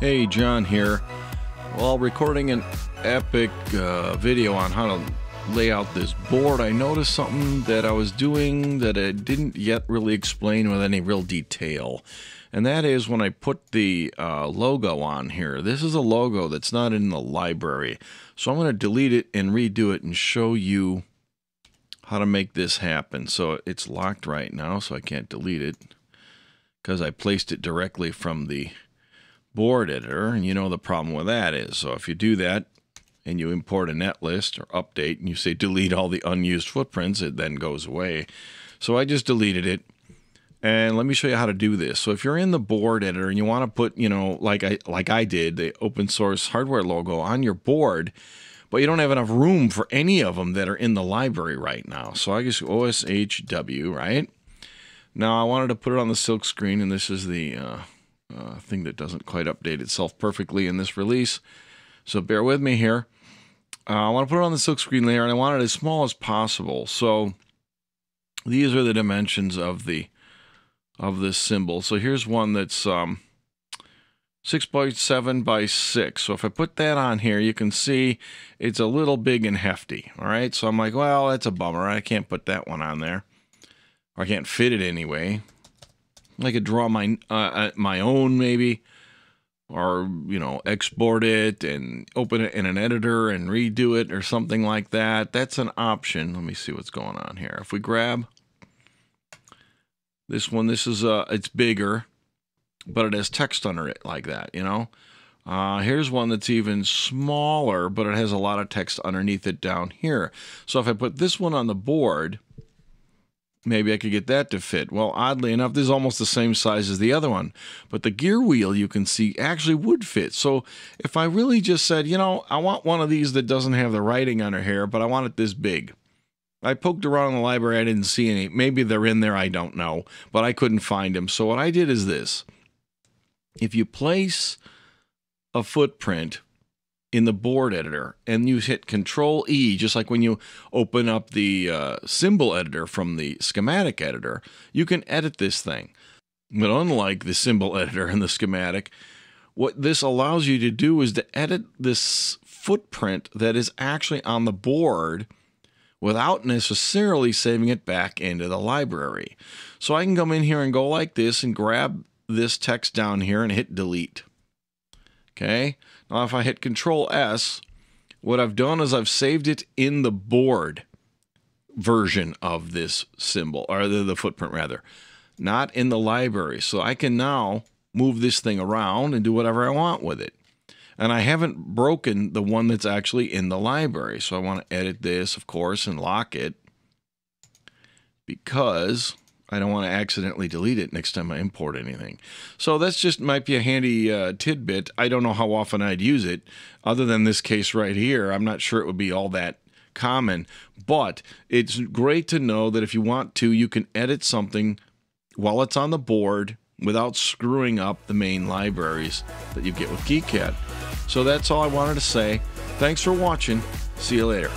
Hey, John here. While recording an epic video on how to lay out this board, I noticed something that I was doing that I didn't yet really explain with any real detail. And that is when I put the logo on here. This is a logo that's not in the library. So I'm going to delete it and redo it and show you how to make this happen. So it's locked right now, so I can't delete it because I placed it directly from the board editor, and you know the problem with that is. So if you do that and you import a netlist or update and you say delete all the unused footprints, it then goes away. So I just deleted it. And let me show you how to do this. So if you're in the board editor and you want to put, you know, like I did, the open source hardware logo on your board, but you don't have enough room for any of them that are in the library right now. So I guess OSHW, right? Now I wanted to put it on the silk screen, and this is the thing that doesn't quite update itself perfectly in this release. So bear with me here. I want to put it on the silk screen layer, and I want it as small as possible. So these are the dimensions of the this symbol. So here's one that's 6.7 by 6. So if I put that on here, you can see it's a little big and hefty. All right. So I'm like, well, that's a bummer. I can't put that one on there. Or I can't fit it anyway. I could draw my own maybe, or, you know, export it and open it in an editor and redo it or something like that. That's an option. Let me see what's going on here. If we grab this one, this is it's bigger, but it has text under it like that, you know. Here's one that's even smaller, but it has a lot of text underneath it down here. So if I put this one on the board, maybe I could get that to fit. Well, oddly enough, this is almost the same size as the other one, but the gear wheel, you can see, actually would fit. So if I really just said, you know, I want one of these that doesn't have the writing under here, but I want it this big. I poked around in the library. I didn't see any. Maybe they're in there. I don't know, but I couldn't find them. So what I did is this. If you place a footprint in the board editor and you hit Control E, just like when you open up the symbol editor from the schematic editor, you can edit this thing. But unlike the symbol editor and the schematic, what this allows you to do is to edit this footprint that is actually on the board without necessarily saving it back into the library. So I can come in here and go like this and grab this text down here and hit delete. Okay. Now, if I hit Control S, what I've done is I've saved it in the board version of this symbol, or the footprint rather, not in the library. So I can now move this thing around and do whatever I want with it. And I haven't broken the one that's actually in the library. So I want to edit this, of course, and lock it, because I don't want to accidentally delete it next time I import anything. So that's just might be a handy tidbit. I don't know how often I'd use it other than this case right here. I'm not sure it would be all that common, but it's great to know that if you want to, you can edit something while it's on the board without screwing up the main libraries that you get with GeekCat. So that's all I wanted to say. Thanks for watching. See you later.